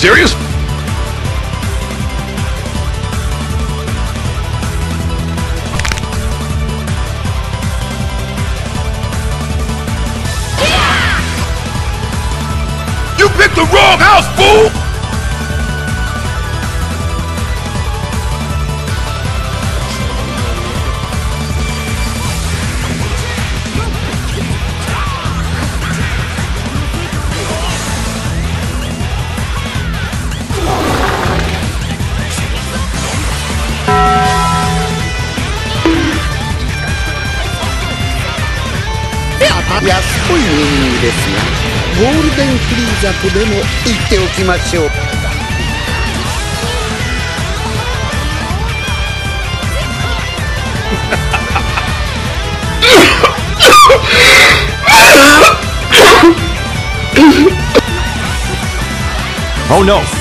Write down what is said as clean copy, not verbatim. serious? Yeah! You picked the wrong house, fool!安っぽいメニューですが、ゴールデンフリーザとでも言っておきましょう。Oh no!